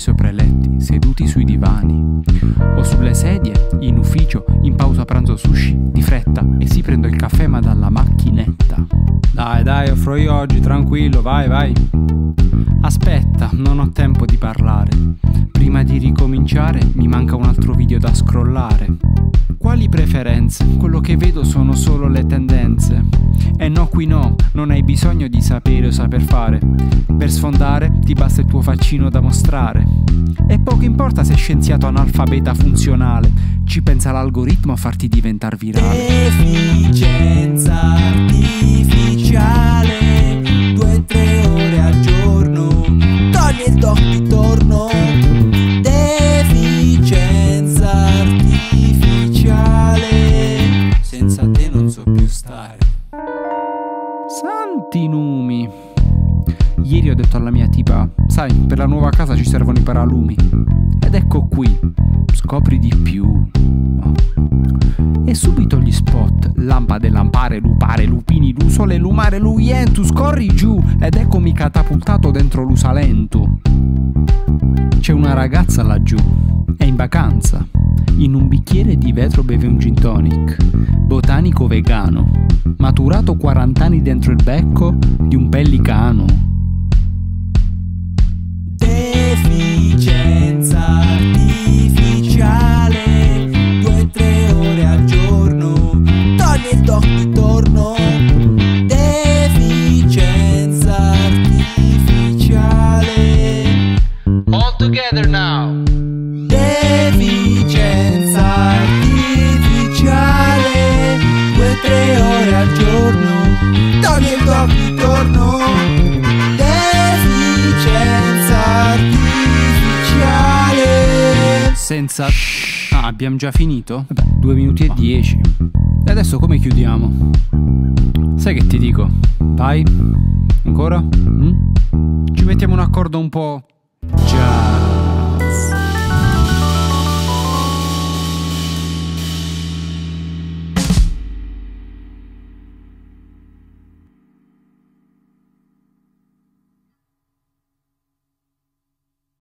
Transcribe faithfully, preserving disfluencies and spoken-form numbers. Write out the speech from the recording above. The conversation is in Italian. sopra i letti, seduti sui divani o sulle sedie, in ufficio, in pausa pranzo sushi, di fretta, e si prende il caffè ma dalla macchinetta. Dai dai, offro io oggi, tranquillo, vai vai. Aspetta, non ho tempo di parlare. Prima di ricominciare mi manca un altro video da scrollare. Quali preferenze? Quello che vedo sono solo le tendenze. E no, qui no, non hai bisogno di sapere o saper fare. Per sfondare ti basta il tuo faccino da mostrare. E poco importa se scienziato analfabeta funzionale, ci pensa l'algoritmo a farti diventare virale. Deficienza artificiale, due o tre ore al giorno, togli il toc di torno. Deficienza artificiale, senza te non so più stare. Santi numi. Ieri ho detto alla mia tipa: sai, per la nuova casa ci servono i paralumi. Ed ecco qui, scopri di più. E subito gli spot: lampade, lampare, lupare, lupini, lusole, lumare, luientus. Corri giù, ed eccomi catapultato dentro l'usalento. C'è una ragazza laggiù, è in vacanza. In un bicchiere di vetro beve un gin tonic, botanico vegano, maturato quaranta anni dentro il becco di un pellicano. Deficienza artificiale, due o tre ore al giorno, togli il toc di torno. Deficienza artificiale. All together now. Deficienza artificiale, due o tre ore al giorno, togli il toc di torno. Deficienza artificiale. Senza... Ah, abbiamo già finito? Vabbè, due minuti e dieci. E adesso come chiudiamo? Sai che ti dico? Vai? Ancora? Mm? Ci mettiamo un accordo un po'... Già...